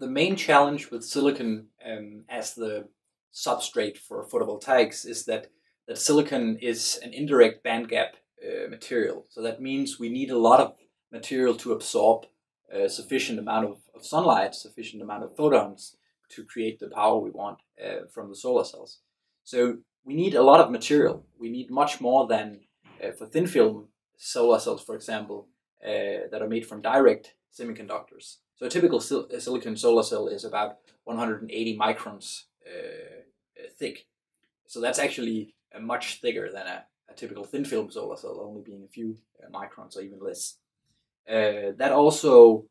The main challenge with silicon as the substrate for photovoltaics is that silicon is an indirect band gap material. So that means we need a lot of material to absorb a sufficient amount of sunlight, sufficient amount of photons to create the power we want from the solar cells. So we need a lot of material. We need much more than for thin film solar cells, for example, that are made from direct semiconductors. So a typical silicon solar cell is about 180 microns thick. So that's actually much thicker than a typical thin film solar cell, only being a few microns or even less. That also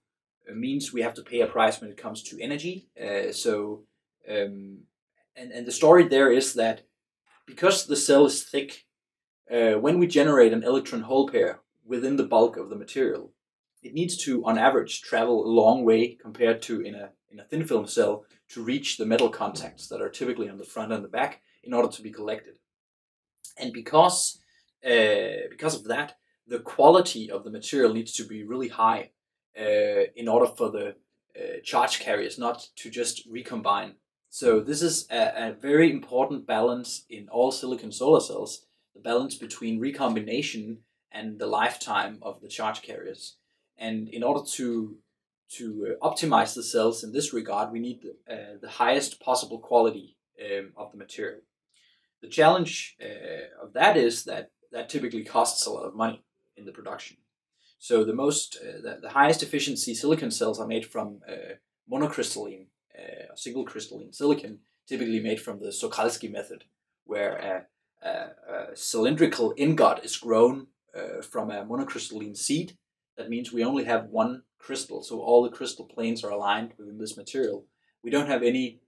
means we have to pay a price when it comes to energy. And the story there is that because the cell is thick, when we generate an electron hole pair within the bulk of the material, it needs to, on average, travel a long way compared to in a thin film cell to reach the metal contacts that are typically on the front and the back in order to be collected. And because of that, the quality of the material needs to be really high in order for the charge carriers not to just recombine. So this is a very important balance in all silicon solar cells, the balance between recombination and the lifetime of the charge carriers. And in order to optimize the cells in this regard, we need the highest possible quality of the material. The challenge of that is that typically costs a lot of money in the production. So the highest efficiency silicon cells are made from monocrystalline, single crystalline silicon, typically made from the Czochralski method, where a cylindrical ingot is grown from a monocrystalline seed. That means we only have one crystal, so all the crystal planes are aligned within this material. We don't have any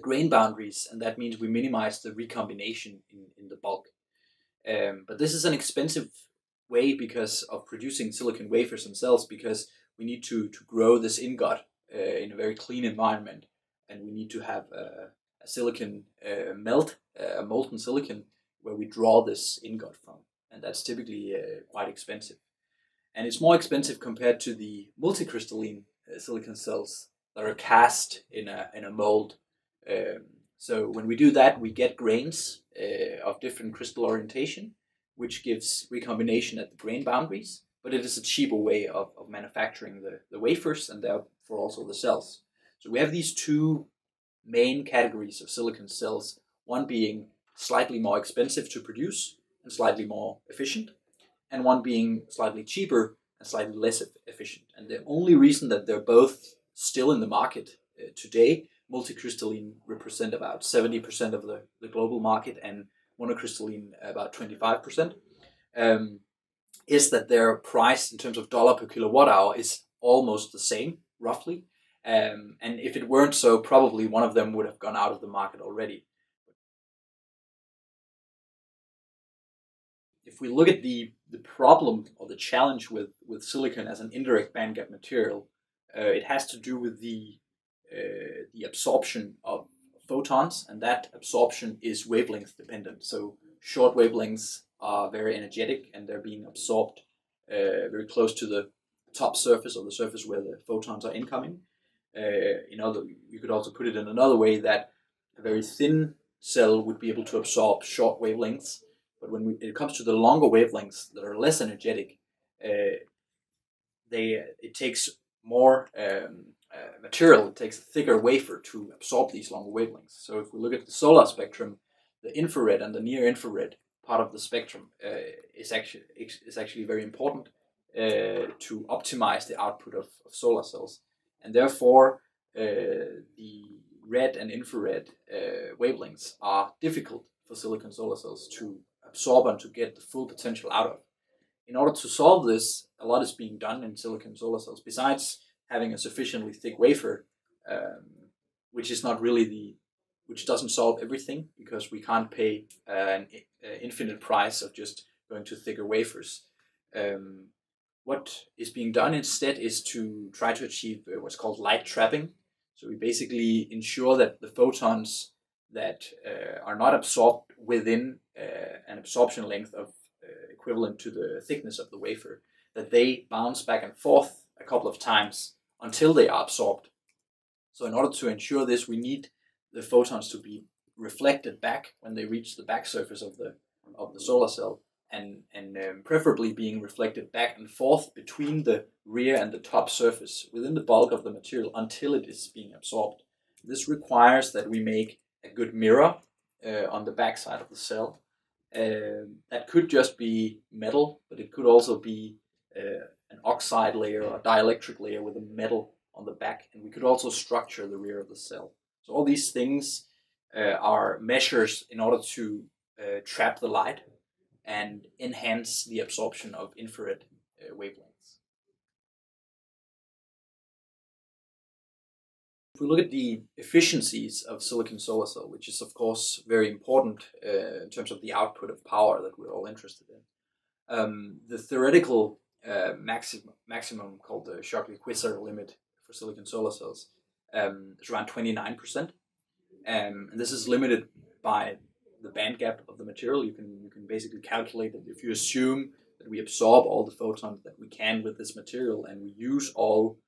grain boundaries, and that means we minimize the recombination in the bulk. But this is an expensive way because of producing silicon wafers themselves, because we need to grow this ingot in a very clean environment, and we need to have a silicon melt, a molten silicon, where we draw this ingot from, and that's typically quite expensive. And it's more expensive compared to the multicrystalline silicon cells that are cast in a mold. So when we do that, we get grains of different crystal orientation, which gives recombination at the grain boundaries. But it is a cheaper way of manufacturing the wafers and therefore also the cells. So we have these two main categories of silicon cells, one being slightly more expensive to produce and slightly more efficient, and one being slightly cheaper and slightly less efficient. And the only reason that they're both still in the market today, multicrystalline represent about 70% of the global market and monocrystalline about 25%, is that their price in terms of dollar per kilowatt hour is almost the same, roughly. And if it weren't so, probably one of them would have gone out of the market already. If we look at the problem or the challenge with silicon as an indirect band gap material, it has to do with the absorption of photons, and that absorption is wavelength dependent. So short wavelengths are very energetic, and they're being absorbed very close to the top surface or the surface where the photons are incoming. You could also put it in another way, that a very thin cell would be able to absorb short wavelengths. But when it comes to the longer wavelengths that are less energetic, it takes more material. It takes a thicker wafer to absorb these longer wavelengths. So if we look at the solar spectrum, the infrared and the near-infrared part of the spectrum is actually very important to optimize the output of solar cells. And therefore, the red and infrared wavelengths are difficult for silicon solar cells to absorb and to get the full potential out of. In order to solve this, a lot is being done in silicon solar cells, besides having a sufficiently thick wafer, which doesn't solve everything, because we can't pay an infinite price of just going to thicker wafers. What is being done instead is to try to achieve what's called light trapping. So we basically ensure that the photons that are not absorbed within an absorption length of equivalent to the thickness of the wafer, that they bounce back and forth a couple of times until they are absorbed. So in order to ensure this, we need the photons to be reflected back when they reach the back surface of the solar cell, and preferably being reflected back and forth between the rear and the top surface within the bulk of the material until it is being absorbed. This requires that we make a good mirror on the back side of the cell. That could just be metal, but it could also be an oxide layer or a dielectric layer with a metal on the back, and we could also structure the rear of the cell. So all these things are measures in order to trap the light and enhance the absorption of infrared wavelengths. If we look at the efficiencies of silicon solar cell, which is of course very important in terms of the output of power that we're all interested in, the theoretical maximum called the Shockley-Queisser limit for silicon solar cells is around 29%. And this is limited by the band gap of the material. You can basically calculate that if you assume that we absorb all the photons that we can with this material, and we use all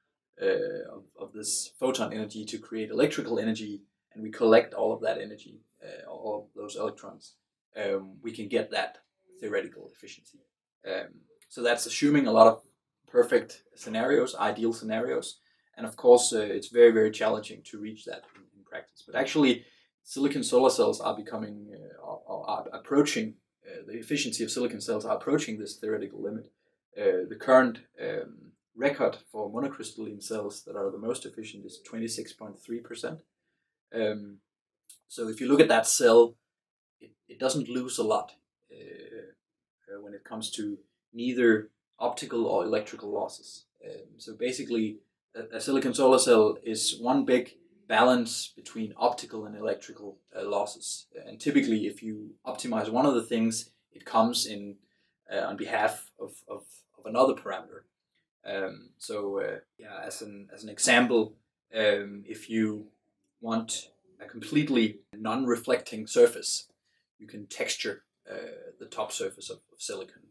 of this photon energy to create electrical energy, and we collect all of that energy, all of those electrons, we can get that theoretical efficiency. So that's assuming a lot of perfect scenarios, ideal scenarios, and of course it's very, very challenging to reach that in practice. But actually, silicon solar cells are becoming, are approaching, the efficiency of silicon cells are approaching this theoretical limit. The current record for monocrystalline cells that are the most efficient is 26.3%. So if you look at that cell, it doesn't lose a lot when it comes to neither optical or electrical losses. So basically, a silicon solar cell is one big balance between optical and electrical losses, and typically if you optimize one of the things, it comes in on behalf of another parameter. Yeah, as an example, if you want a completely non-reflecting surface, you can texture the top surface of silicon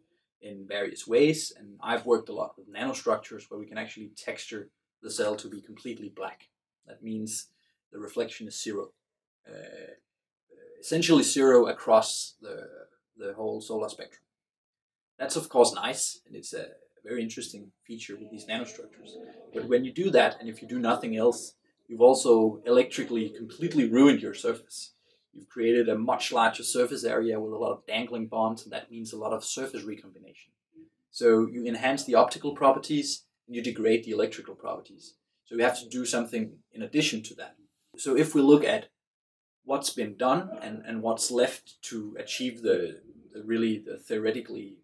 in various ways, and I've worked a lot with nanostructures where we can actually texture the cell to be completely black. That means the reflection is zero, essentially zero across the whole solar spectrum. That's of course nice, and it's a very interesting feature with these nanostructures. But when you do that, and if you do nothing else, you've also electrically completely ruined your surface. You've created a much larger surface area with a lot of dangling bonds, and that means a lot of surface recombination. So you enhance the optical properties, and you degrade the electrical properties. So we have to do something in addition to that. So if we look at what's been done and what's left to achieve the theoretically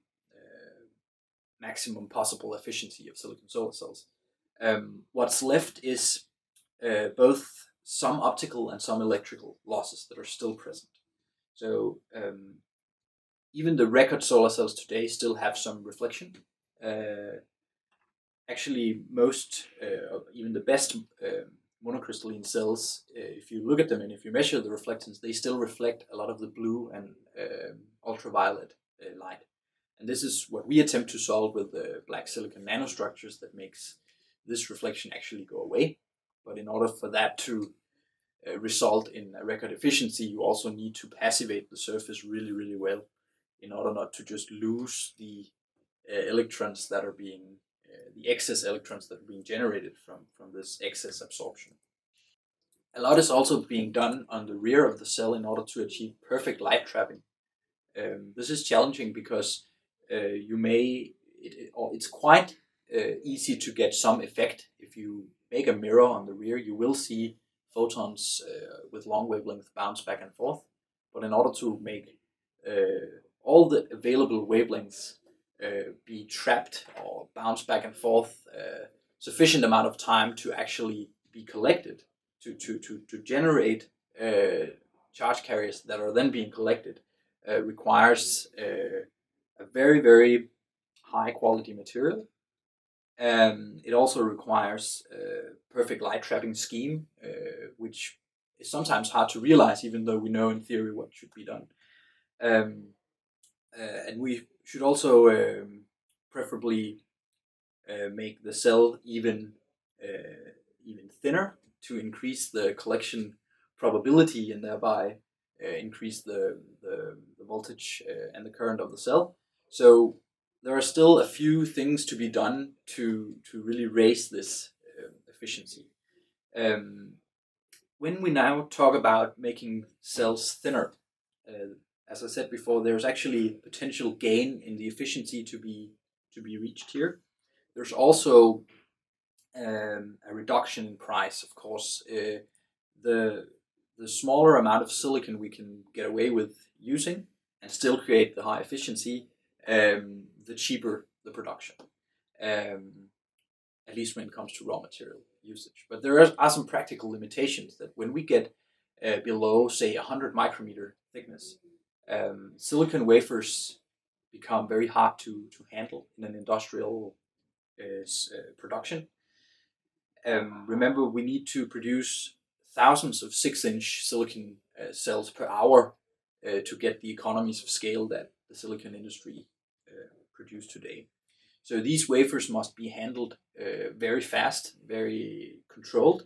maximum possible efficiency of silicon solar cells, what's left is both some optical and some electrical losses that are still present. So even the record solar cells today still have some reflection. Actually, most, even the best monocrystalline cells, if you look at them and if you measure the reflectance, they still reflect a lot of the blue and ultraviolet light. And this is what we attempt to solve with the black silicon nanostructures that makes this reflection actually go away. But in order for that to result in a record efficiency, you also need to passivate the surface really, really well in order not to just lose the electrons that are being the excess electrons that are being generated from this excess absorption. A lot is also being done on the rear of the cell in order to achieve perfect light trapping. This is challenging because it's quite easy to get some effect. If you make a mirror on the rear, you will see photons with long wavelength bounce back and forth. But in order to make all the available wavelengths be trapped or bounce back and forth sufficient amount of time to actually be collected, to generate charge carriers that are then being collected, requires a very, very high quality material. It also requires a perfect light trapping scheme, which is sometimes hard to realize, even though we know in theory what should be done. And we should also preferably make the cell even thinner to increase the collection probability and thereby increase the voltage and the current of the cell. So there are still a few things to be done to really raise this efficiency. When we now talk about making cells thinner, as I said before, there's actually potential gain in the efficiency to be reached here. There's also a reduction in price, of course. The smaller amount of silicon we can get away with using and still create the high efficiency, the cheaper the production, at least when it comes to raw material usage. But there are some practical limitations that when we get below, say, 100 micrometer thickness, silicon wafers become very hard to handle in an industrial production. Remember, we need to produce thousands of 6-inch silicon cells per hour to get the economies of scale that the silicon industry produces today. So these wafers must be handled very fast, very controlled.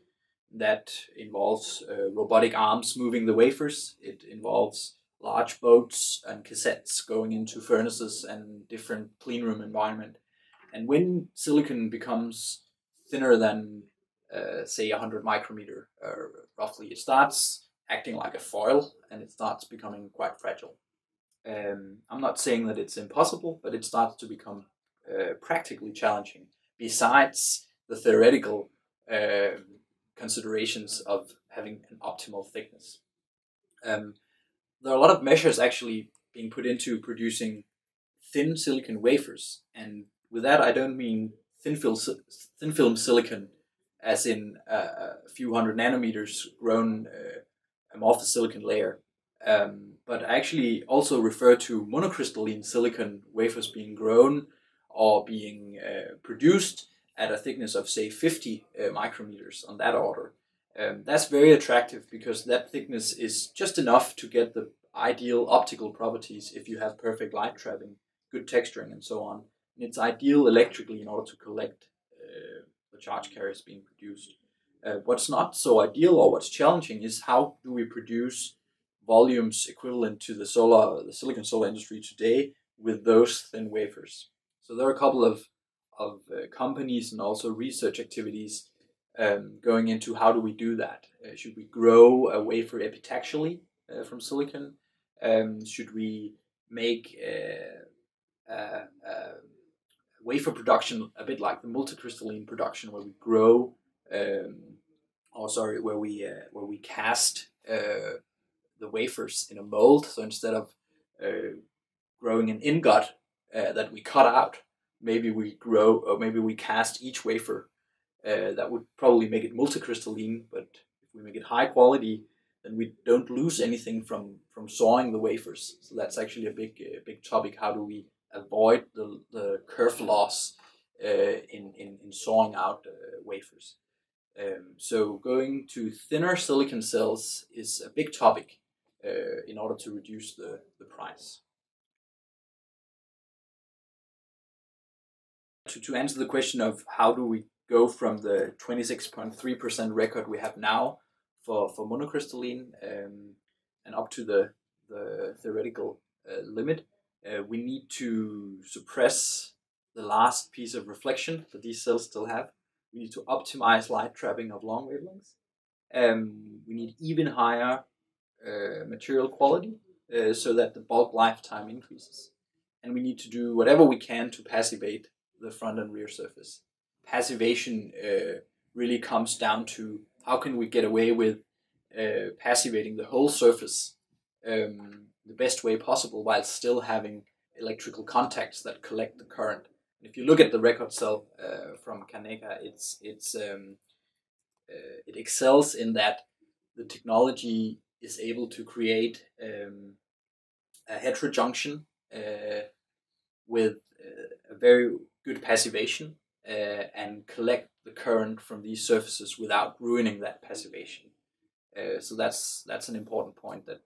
That involves robotic arms moving the wafers. It involves large boats and cassettes going into furnaces and different clean room environment. And when silicon becomes thinner than, say, 100 micrometer roughly, it starts acting like a foil and it starts becoming quite fragile. I'm not saying that it's impossible, but it starts to become practically challenging, besides the theoretical considerations of having an optimal thickness. There are a lot of measures actually being put into producing thin silicon wafers, and with that I don't mean thin film silicon as in a few hundred nanometers grown amorphous silicon layer, but I actually also refer to monocrystalline silicon wafers being grown or being produced at a thickness of, say, 50 micrometers, on that order. That's very attractive because that thickness is just enough to get the ideal optical properties if you have perfect light trapping, good texturing, and so on. And it's ideal electrically in order to collect the charge carriers being produced. What's not so ideal, or what's challenging, is how do we produce volumes equivalent to the silicon solar industry today with those thin wafers. So there are a couple of companies and also research activities going into how do we do that. Should we grow a wafer epitaxially from silicon? Should we make wafer production a bit like the multicrystalline production, where we grow, where we cast the wafers in a mold? So instead of growing an ingot that we cut out, maybe we grow, or maybe we cast each wafer. That would probably make it multicrystalline, but if we make it high quality, then we don't lose anything from sawing the wafers. So that's actually a big topic. How do we avoid the kerf loss in sawing out wafers? So going to thinner silicon cells is a big topic in order to reduce the price. To answer the question of how do we go from the 26.3% record we have now for monocrystalline and up to the theoretical limit, we need to suppress the last piece of reflection that these cells still have. We need to optimize light trapping of long wavelengths. We need even higher material quality so that the bulk lifetime increases. And we need to do whatever we can to passivate the front and rear surface. Passivation really comes down to how can we get away with passivating the whole surface the best way possible while still having electrical contacts that collect the current. And if you look at the record cell from Kaneka, it excels in that the technology is able to create a heterojunction with a very good passivation and collect the current from these surfaces without ruining that passivation. So that's an important point that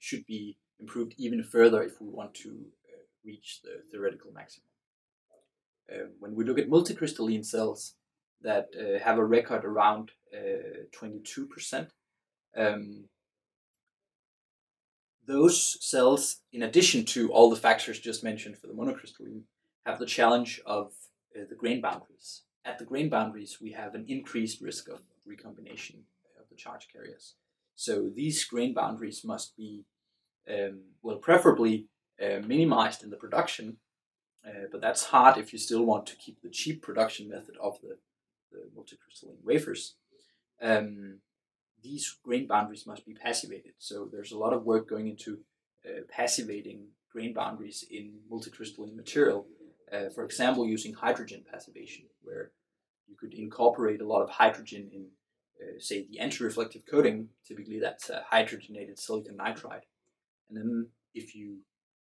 should be improved even further if we want to reach the theoretical maximum. When we look at multicrystalline cells, that have a record around 22%. Those cells, in addition to all the factors just mentioned for the monocrystalline, have the challenge of the grain boundaries. At the grain boundaries, we have an increased risk of recombination of the charge carriers. So these grain boundaries must be, well, preferably minimized in the production, but that's hard if you still want to keep the cheap production method of the multicrystalline wafers. These grain boundaries must be passivated. So there's a lot of work going into passivating grain boundaries in multicrystalline material. For example, using hydrogen passivation, where you could incorporate a lot of hydrogen in, say, the anti-reflective coating. Typically, that's hydrogenated silicon nitride. And then if you,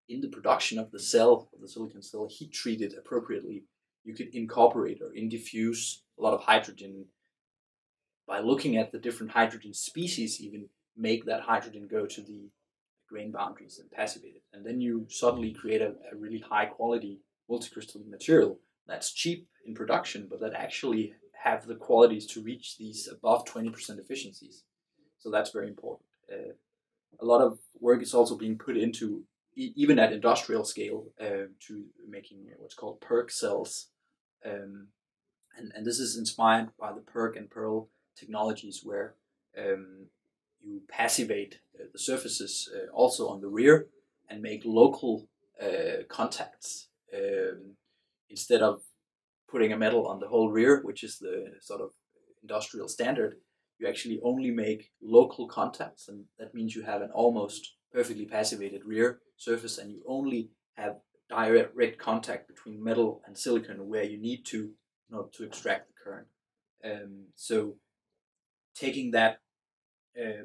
in the production of the cell, of the silicon cell, heat treat it appropriately, you could incorporate or diffuse a lot of hydrogen. By looking at the different hydrogen species, even make that hydrogen go to the grain boundaries and passivate it. And then you suddenly create a really high quality multicrystalline material that's cheap in production, but that actually have the qualities to reach these above 20% efficiencies. So that's very important. A lot of work is also being put into, even at industrial scale, to making what's called PERC cells. And this is inspired by the PERC and PERL technologies, where you passivate the surfaces also on the rear and make local contacts instead of putting a metal on the whole rear, which is the sort of industrial standard. You actually only make local contacts, and that means you have an almost perfectly passivated rear surface, and you only have direct contact between metal and silicon where you need to, you know, to extract the current. So taking that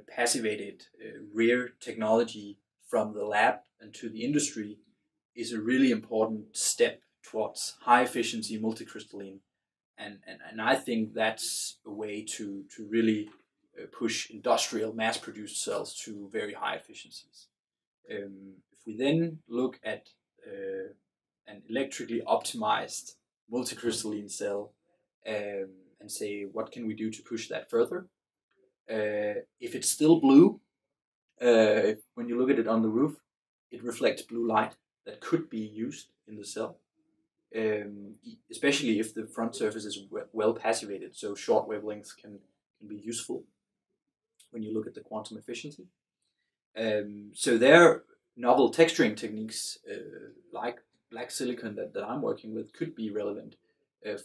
passivated rear technology from the lab and to the industry is a really important step towards high efficiency multicrystalline, and I think that's a way to really push industrial mass produced cells to very high efficiencies. If we then look at an electrically optimized multicrystalline cell, and say, what can we do to push that further? If it's still blue, when you look at it on the roof, it reflects blue light that could be used in the cell, especially if the front surface is well passivated, so short wavelengths can be useful when you look at the quantum efficiency. So there are novel texturing techniques like black silicon that I'm working with could be relevant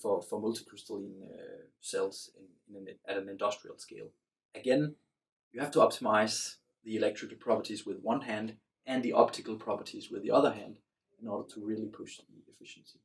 for multicrystalline cells at an industrial scale. Again, you have to optimize the electrical properties with one hand and the optical properties with the other hand in order to really push the efficiency.